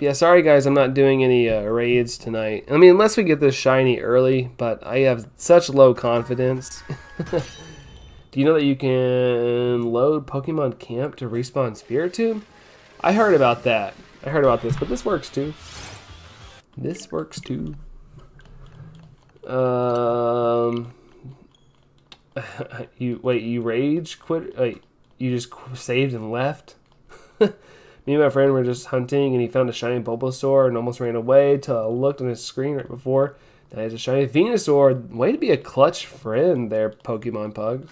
up. Yeah, sorry guys, I'm not doing any raids tonight. I mean, unless we get this shiny early, but I have such low confidence. Do you know that you can load Pokemon Camp to respawn Spiritomb? I heard about that. I heard about this, but this works too. This works too. You rage quit? Wait, you just saved and left? Me and my friend were just hunting, and he found a shiny Bulbasaur and almost ran away till I looked on his screen right before. Now he's a shiny Venusaur. Way to be a clutch friend there, Pokemon Pug.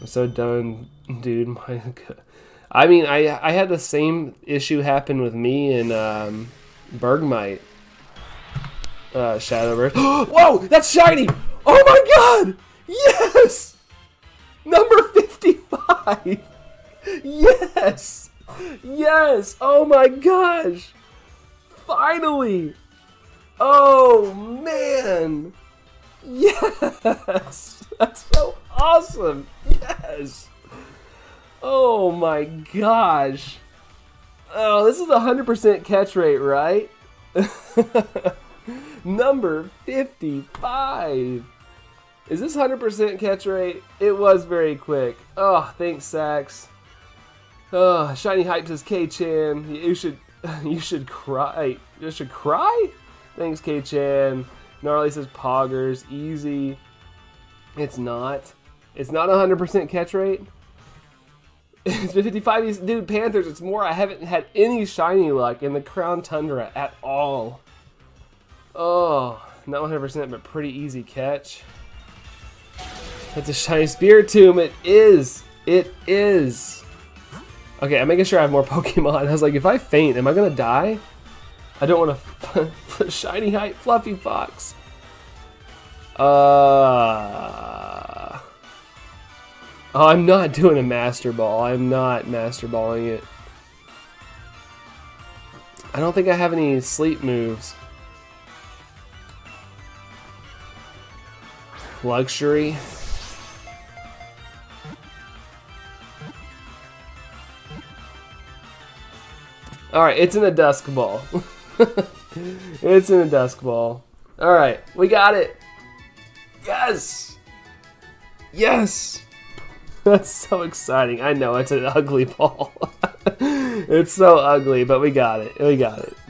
I'm so done, dude. I mean, I had the same issue happen with me and Bergmite. Shadow Bird. Whoa! That's shiny! Oh my god! Yes! Number 55! Yes! Yes! Oh my gosh! Finally! Oh man! Yes! That's so awesome! Yes! Oh my gosh! Oh, this is a 100% catch rate, right? Number 55! Is this 100% catch rate? It was very quick. Oh, thanks, Sax. Oh, Shiny Hype says, K-Chan, you should cry. You should cry? Thanks, K-Chan. Gnarly says, Poggers, easy. It's not. It's not 100% catch rate. It's been 55. Dude, Panthers, it's more. I haven't had any shiny luck in the Crown Tundra at all. Oh, not 100%, but pretty easy catch. That's a shiny Spiritomb. It is. It is. Okay, I'm making sure I have more Pokemon. I was like, if I faint, am I gonna die? I don't want to. Shiny Hype, Fluffy Fox. Oh, I'm not doing a Master Ball. I'm not Master Balling it. I don't think I have any sleep moves. Luxury. Alright, it's in a Dusk Ball. It's in a Dusk Ball. Alright, we got it. Yes! Yes! That's so exciting. I know, it's an ugly ball. It's so ugly, but we got it. We got it.